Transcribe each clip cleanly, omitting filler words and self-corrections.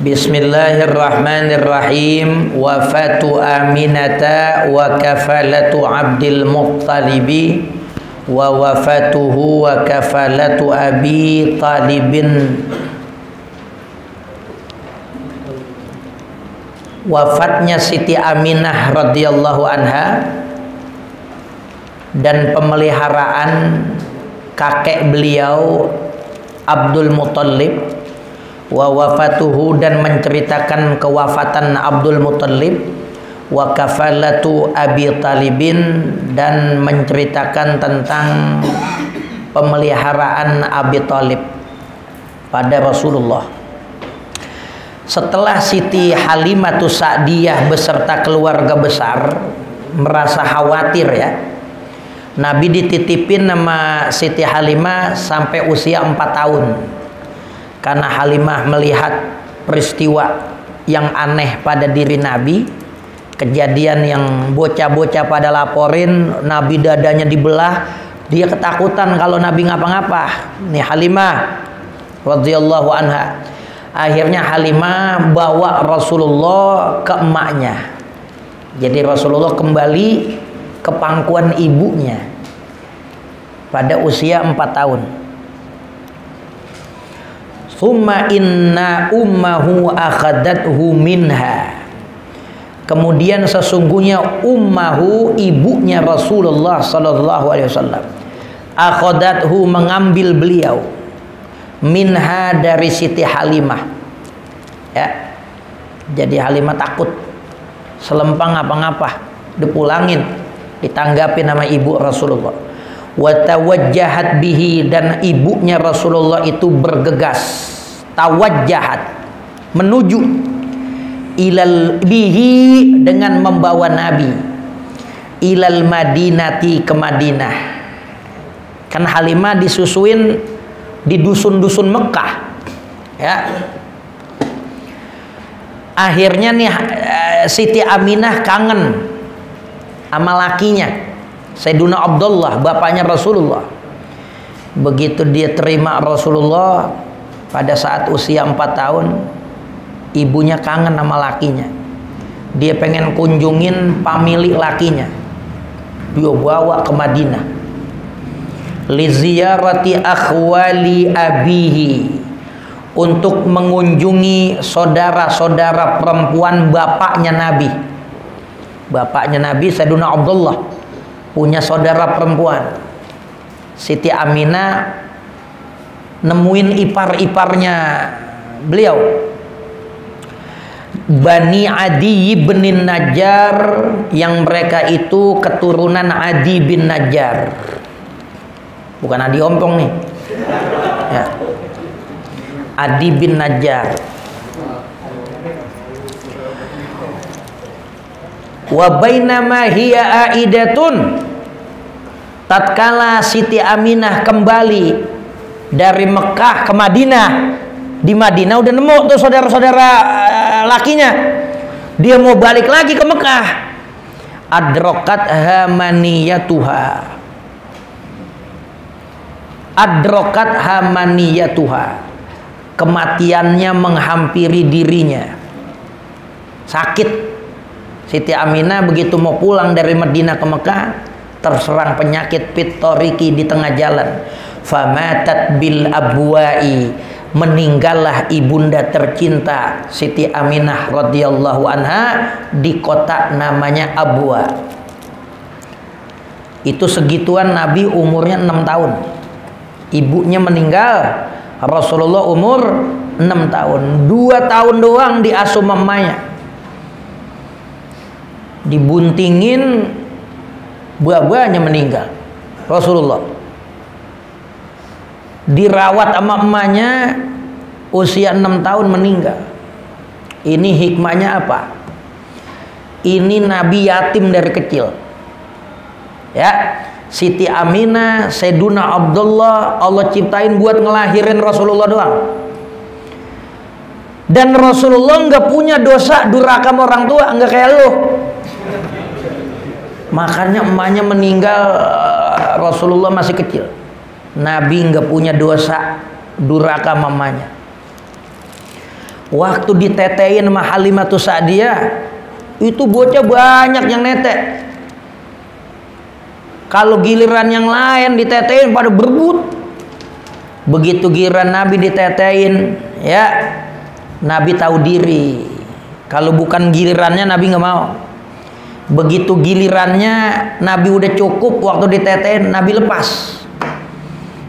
Bismillahirrahmanirrahim. Wafatu Aminata wa kafalatu Abdul Muttalibi wa wafatuhu wa kafalatu Abi Thalibin. Wafatnya Siti Aminah radhiyallahu anha dan pemeliharaan kakek beliau Abdul Muttalib. Wa wafatuhu dan menceritakan kewafatan Abdul Muttalib, wa kafalatu Abi Thalibin dan menceritakan tentang pemeliharaan Abi Thalib pada Rasulullah. Setelah Siti Halimatus Sa'diyah beserta keluarga besar merasa khawatir ya, Nabi dititipin nama Siti Halimah sampai usia 4 tahun. Karena Halimah melihat peristiwa yang aneh pada diri Nabi, kejadian yang bocah-bocah pada laporin, Nabi dadanya dibelah, dia ketakutan kalau Nabi ngapa-ngapa. Nih Halimah radhiyallahu anha. Akhirnya Halimah bawa Rasulullah ke emaknya. Jadi Rasulullah kembali ke pangkuan ibunya pada usia 4 tahun. Summa inna ummahu akhadathu minha. Kemudian sesungguhnya ummahu, ibunya Rasulullah sallallahu alaihi wasallam, akhadathu mengambil beliau, minha dari Siti Halimah. Ya. Jadi Halimah takut, selempang apa-apa, dipulangin, ditanggapi nama ibu Rasulullah. Watawajjahat bihi dan ibunya Rasulullah itu bergegas, tawajjahat menuju, ilal bihi dengan membawa Nabi, ilal Madinati ke Madinah. Kan Halimah disusuin di dusun-dusun Mekah ya. Akhirnya nih Siti Aminah kangen sama lakinya Saiduna Abdullah, bapaknya Rasulullah. Begitu dia terima Rasulullah pada saat usia 4 tahun, ibunya kangen sama lakinya. Dia pengen kunjungin pemilik lakinya. Dia bawa ke Madinah. Li ziyarati akhwali abihi, untuk mengunjungi saudara-saudara perempuan bapaknya Nabi. Bapaknya Nabi Saiduna Abdullah punya saudara perempuan. Siti Aminah nemuin ipar-iparnya beliau, Bani Adi Bin Najar, yang mereka itu keturunan Adi Bin Najar. Bukan Adi Ompong nih ya. Adi Bin Najar. Wa bainama hiya aidatun, tatkala Siti Aminah kembali dari Mekah ke Madinah, di Madinah udah nemu tuh saudara-saudara lakinya, dia mau balik lagi ke Mekah. Adrokat hamaniyatuha, adrokat hamaniyatuha, kematiannya menghampiri dirinya. Sakit Siti Aminah begitu mau pulang dari Madinah ke Mekah, terserang penyakit pittoriki di tengah jalan. Famatat bil abwa'i, meninggallah ibunda tercinta Siti Aminah radhiyallahu anha di kota namanya Abuwa. Itu segituan Nabi umurnya 6 tahun. Ibunya meninggal, Rasulullah umur 6 tahun. 2 tahun doang diasuh mamanya. Dibuntingin, buah-buahnya meninggal Rasulullah. Dirawat sama emaknya, usia 6 tahun meninggal. Ini hikmahnya apa? Ini Nabi yatim dari kecil ya. Siti Aminah, Saiduna Abdullah, Allah ciptain buat ngelahirin Rasulullah doang. Dan Rasulullah nggak punya dosa durhaka sama orang tua, nggak kayak lo. Makanya emaknya meninggal, Rasulullah masih kecil. Nabi nggak punya dosa durhaka mamanya. Waktu ditetein sama Halimatus Sa'diyah, itu bocah banyak yang netek. Kalau giliran yang lain ditetein pada berebut. Begitu giliran Nabi ditetein, ya Nabi tahu diri. Kalau bukan gilirannya Nabi nggak mau. Begitu gilirannya Nabi udah cukup waktu ditetein, Nabi lepas.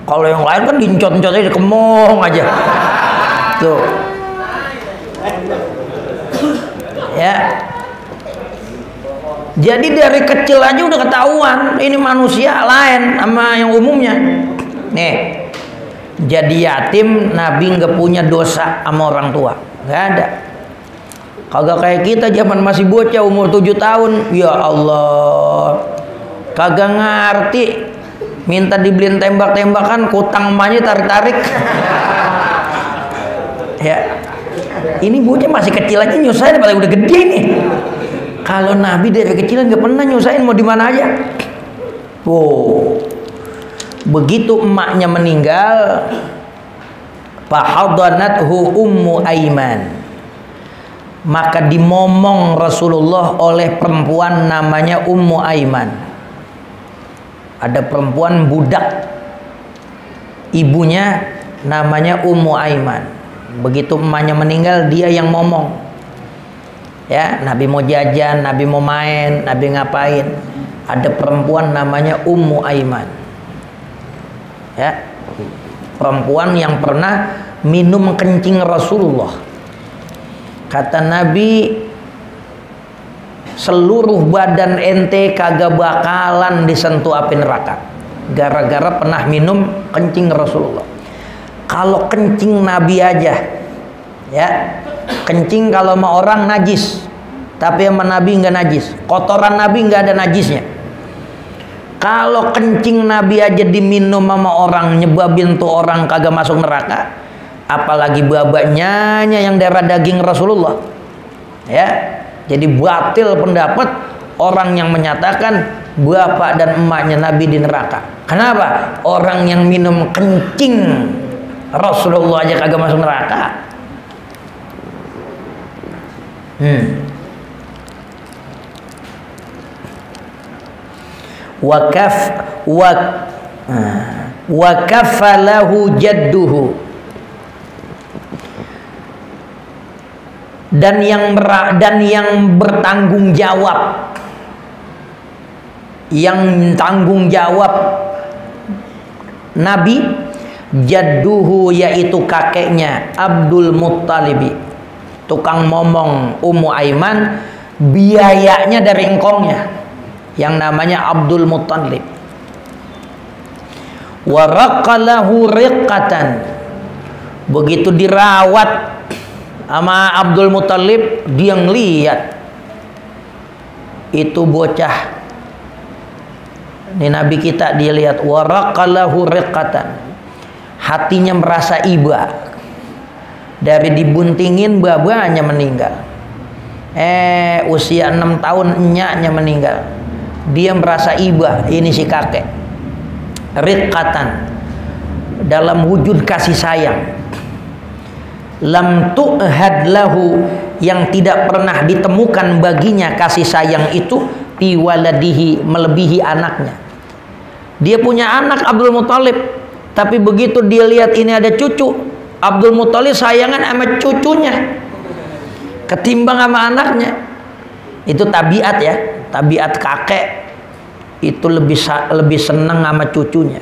Kalau yang lain kan dincot-ncot aja, dikemong aja. Tuh. Ya. Jadi dari kecil aja udah ketahuan ini manusia lain sama yang umumnya. Nih, jadi yatim Nabi nggak punya dosa sama orang tua, nggak ada. Kagak kayak kita zaman masih bocah umur 7 tahun, ya Allah, kagak ngerti, minta dibeliin tembak-tembakan, kutang emaknya tarik-tarik. Ya, ini bocah masih kecil aja nyusahin, apalagi udah gede nih. Kalau Nabi dari kecilan nggak pernah nyusahin mau di mana aja. Wow. Begitu emaknya meninggal, fahadanathu Ummu Aiman. Maka dimomong Rasulullah oleh perempuan namanya Ummu Aiman. Ada perempuan budak. Ibunya namanya Ummu Aiman. Begitu emaknya meninggal, dia yang momong. Ya, Nabi mau jajan, Nabi mau main, Nabi ngapain? Ada perempuan namanya Ummu Aiman. Ya, perempuan yang pernah minum kencing Rasulullah. Kata Nabi, seluruh badan ente kagak bakalan disentuh api neraka. Gara-gara pernah minum kencing Rasulullah. Kalau kencing Nabi aja, ya. Kencing kalau sama orang najis, tapi sama Nabi nggak najis. Kotoran Nabi nggak ada najisnya. Kalau kencing Nabi aja diminum sama orang, nyebabin tuh orang kagak masuk neraka, apalagi babaknya yang darah daging Rasulullah. Ya, jadi batil pendapat orang yang menyatakan bapak dan emaknya Nabi di neraka. Kenapa? Orang yang minum kencing Rasulullah aja kagak masuk neraka. Wakafalahu jadduhu, dan yang bertanggung jawab, yang tanggung jawab Nabi jadduhu, yaitu kakeknya Abdul Muttalib. Tukang momong Ummu Aiman, biayanya dari engkongnya yang namanya Abdul Muttalib. Waraqalahu riqatan. Begitu dirawat sama Abdul Muttalib, dia ngelihat itu bocah. Ini Nabi kita, dia lihat waraqalahu riqatan. Hatinya merasa iba. Dari dibuntingin babanya meninggal. Usia 6 tahun enyaknya meninggal. Dia merasa iba, ini si kakek. Riqatan. Dalam wujud kasih sayang. Lam tuhad lahu, yang tidak pernah ditemukan baginya kasih sayang itu fi waladihi, melebihi anaknya. Dia punya anak Abdul Muttalib, tapi begitu dia lihat ini ada cucu, Abdul Muttalib sayangan sama cucunya ketimbang sama anaknya. Itu tabiat ya, tabiat kakek itu lebih seneng sama cucunya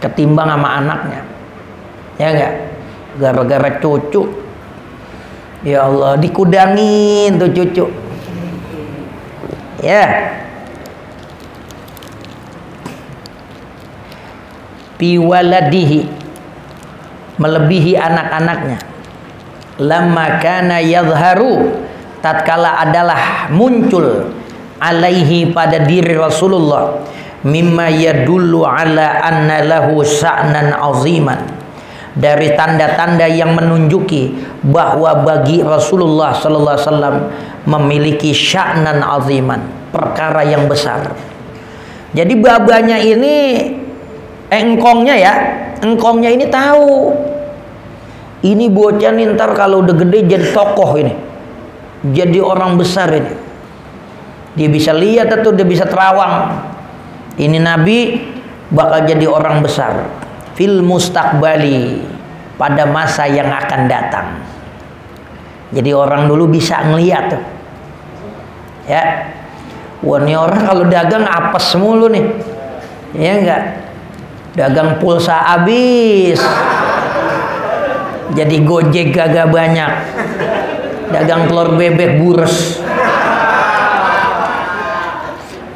ketimbang sama anaknya. Ya enggak? Gara-gara cucu, ya Allah, dikudangin tuh cucu. Ya. Piwaladihi, melebihi anak-anaknya. Lamma kana yadhharu, tatkala adalah muncul alaihi pada diri Rasulullah, mimma yadullu ala anna lahu sya'nan aziman, dari tanda-tanda yang menunjuki bahwa bagi Rasulullah sallallahu alaihi wasallam memiliki sya'nan aziman, perkara yang besar. Jadi babanya ini engkongnya ya, engkongnya ini tahu Ini bocah nih ntar kalau udah gede jadi tokoh ini, jadi orang besar ini. Dia bisa lihat atau dia bisa terawang. Ini Nabi bakal jadi orang besar. Fil mustaqbali, pada masa yang akan datang. Jadi orang dulu bisa ngelihat tuh. Ya. Wah, ini orang kalau dagang apes mulu nih. Ya enggak? Dagang pulsa habis. Jadi Gojek gagak banyak. Dagang telur bebek bures.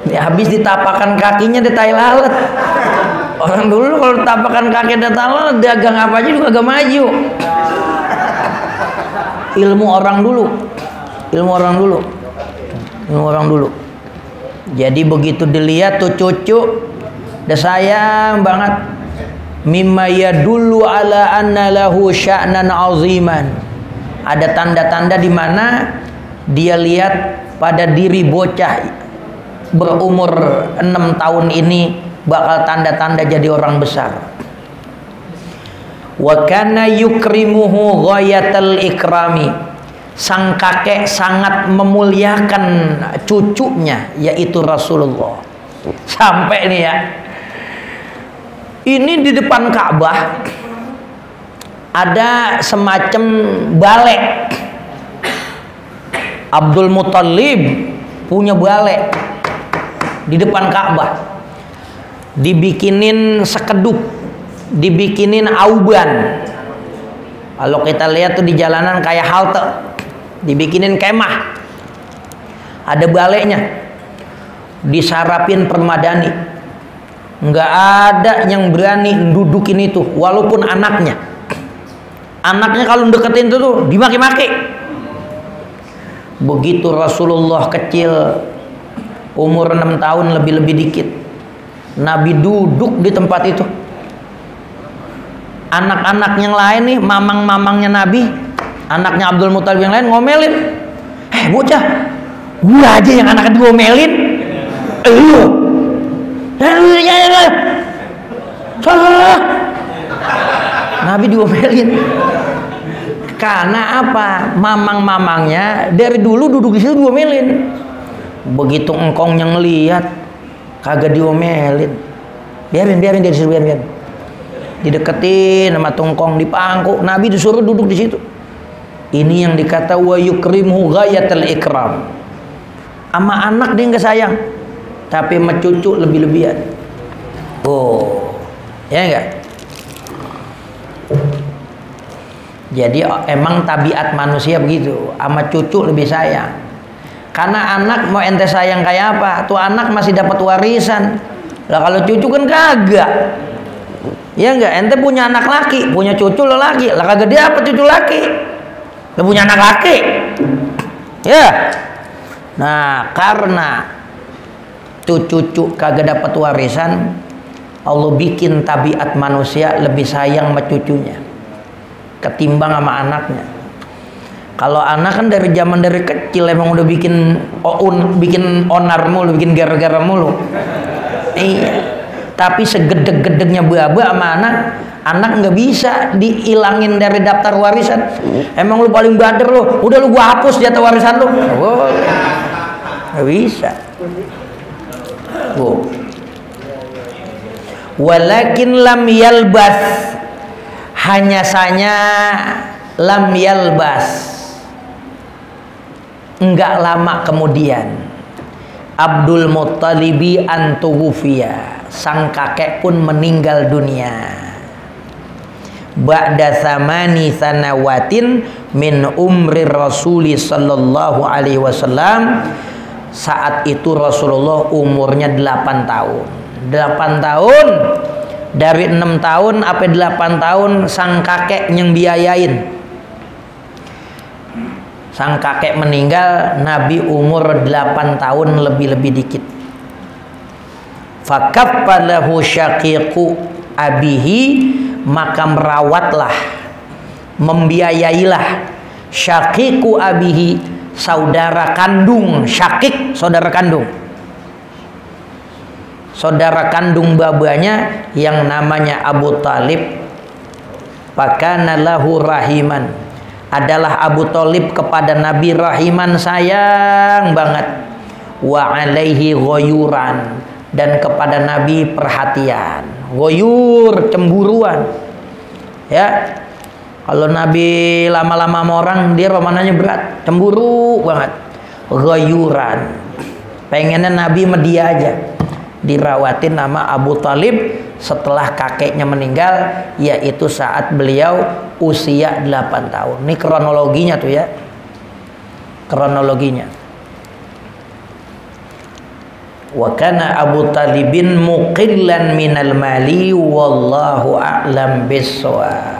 Ya, habis ditapakan kakinya detail alat. Orang dulu kalau ditapakan kaki detail alat, dagang apa aja juga gak maju. Ilmu orang dulu. Ilmu orang dulu. Ilmu orang dulu. Jadi begitu dilihat tuh cucu, udah sayang banget. Mimma yadullu ala anna lahu sya'nan aziman. Ada tanda-tanda di mana dia lihat pada diri bocah berumur 6 tahun ini bakal tanda-tanda jadi orang besar. Wa kana yukrimuhu ghayatal ikrami. Sang kakek sangat memuliakan cucunya, yaitu Rasulullah. Sampai nih ya, ini di depan Ka'bah ada semacam balek. Abdul Muttalib punya balek di depan Ka'bah, dibikinin sekedup, dibikinin auban. Kalau kita lihat tuh di jalanan kayak halte, dibikinin kemah, ada baleknya, disarapin permadani. Nggak ada yang berani dudukin itu, walaupun anaknya. Anaknya kalau deketin itu tuh dimaki-maki. Begitu Rasulullah kecil, umur 6 tahun lebih-lebih dikit, Nabi duduk di tempat itu. Anak-anak yang lain nih, mamang-mamangnya Nabi, anaknya Abdul Muttalib yang lain ngomelin, bocah, gua aja yang anak itu ngomelin, Nabi diomelin. Karena apa? Mamang-mamangnya dari dulu duduk di situ diomelin. Begitu engkong yang ngelihat, kagak diomelin. Biarin dari situ, biarin. Dideketin sama tongkong, dipangku. Nabi disuruh duduk di situ. Ini yang dikata wa yukrimuhu ghayatul ikram. Ama anak dia nggak sayang, tapi sama cucu lebih-lebihan. Oh, ya enggak. Jadi emang tabiat manusia begitu, ama cucu lebih sayang. Karena anak mau ente sayang kayak apa, tuh anak masih dapat warisan. Lah kalau cucu kan kagak. Ya enggak, ente punya anak laki, punya cucu lelaki, lah kagak dia apa cucu laki. Dia punya anak laki, ya. Nah, karena cucu-cucu kagak dapat warisan, Allah bikin tabiat manusia lebih sayang sama cucunya ketimbang sama anaknya. Kalau anak kan dari zaman dari kecil emang udah bikin onar mulu, bikin gara-gara mulu. Iya. Tapi segedeg-gedegnya baba sama anak nggak bisa dihilangin dari daftar warisan. Emang lu paling bader lu, udah lu gua hapus jatah warisan lu. Oh, nggak bisa. Oh. Walakin lam yalbas, hanya saja lam yalbas. Enggak lama kemudian Abdul Muttalibi antughfiya, sang kakek pun meninggal dunia. Ba'da thamani sanawatin min umri Rasuli sallallahu alaihi wasallam. Saat itu Rasulullah umurnya 8 tahun. 8 tahun dari 6 tahun sampai 8 tahun sang kakek yang biayain. Sang kakek meninggal, Nabi umur 8 tahun lebih-lebih dikit. Fakaffalahu syaqiqu abihi, maka merawatlah, membiayailah syaqiqu abihi, saudara kandung. Syaqiq saudara kandung, saudara kandung babanya yang namanya Abu Thalib Fakana lahu rahiman, adalah Abu Thalib kepada Nabi rahiman, sayang banget. Wa alaihi ghayuran, dan kepada Nabi perhatian. Ghayur, cemburuan. Ya. Kalau Nabi lama-lama sama orang, dia romananya berat, cemburu banget. Ghayuran. Pengennya Nabi media aja. Dirawatin nama Abu Thalib setelah kakeknya meninggal, yaitu saat beliau usia 8 tahun. Ini kronologinya tuh ya. Kronologinya. Wa kana Abu Thalibin muqillan minal mali wallahu a'lam bissawab.